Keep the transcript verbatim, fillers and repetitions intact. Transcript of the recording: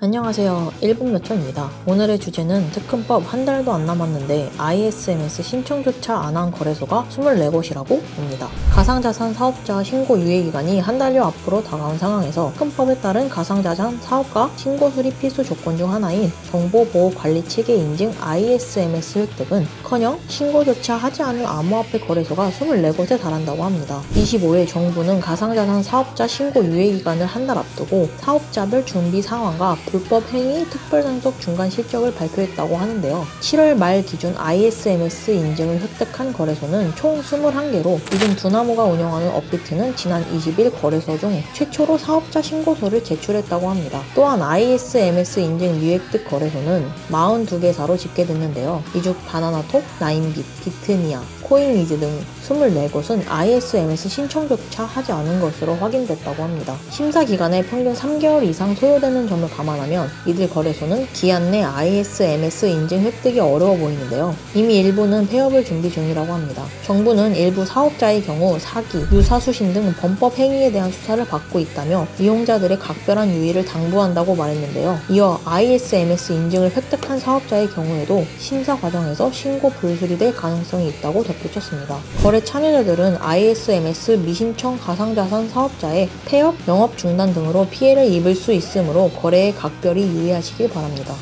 안녕하세요, 일본몇초입니다. 오늘의 주제는 특금법 한 달도 안 남았는데 아이에스엠에스 신청조차 안 한 거래소가 이십사 곳이라고 합니다. 가상자산 사업자 신고 유예기간이 한 달여 앞으로 다가온 상황에서 특금법에 따른 가상자산 사업가 신고 수립 필수 조건 중 하나인 정보보호관리체계 인증 아이에스엠에스 획득은 커녕 신고조차 하지 않은 암호화폐 거래소가 이십사 곳에 달한다고 합니다. 이십오 일 정부는 가상자산 사업자 신고 유예기간을 한 달 앞두고 사업자별 준비 상황과 불법 행위 특별상속 중간 실적을 발표했다고 하는데요. 칠월 말 기준 아이에스엠에스 인증을 획득한 거래소는 총 이십일 개로 요즘 두나무가 운영하는 업비트는 지난 이십 일 거래소 중 최초로 사업자 신고서를 제출했다고 합니다. 또한 아이에스엠에스 인증 미획득 거래소는 사십이 개사로 집계됐는데요. 이중 바나나톡, 나인빗, 비트니아, 코인위즈 등 이십사 곳은 아이에스엠에스 신청조차 하지 않은 것으로 확인됐다고 합니다. 심사 기간에 평균 삼 개월 이상 소요되는 점을 감안하면 이들 거래소는 기한 내 아이에스엠에스 인증 획득이 어려워 보이는데요. 이미 일부는 폐업을 준비 중이라고 합니다. 정부는 일부 사업자의 경우 사기, 유사수신 등 범법 행위에 대한 수사를 받고 있다며 이용자들의 각별한 유의를 당부한다고 말했는데요. 이어 아이에스엠에스 인증을 획득한 사업자의 경우에도 심사 과정에서 신고 불수리 될 가능성이 있다고 덧붙였습니다. 거래 참여자들은 아이에스엠에스 미신청 가상자산 사업자의 폐업, 영업 중단 등으로 피해를 입을 수 있으므로 거래에 각별히 유의하시길 바랍니다.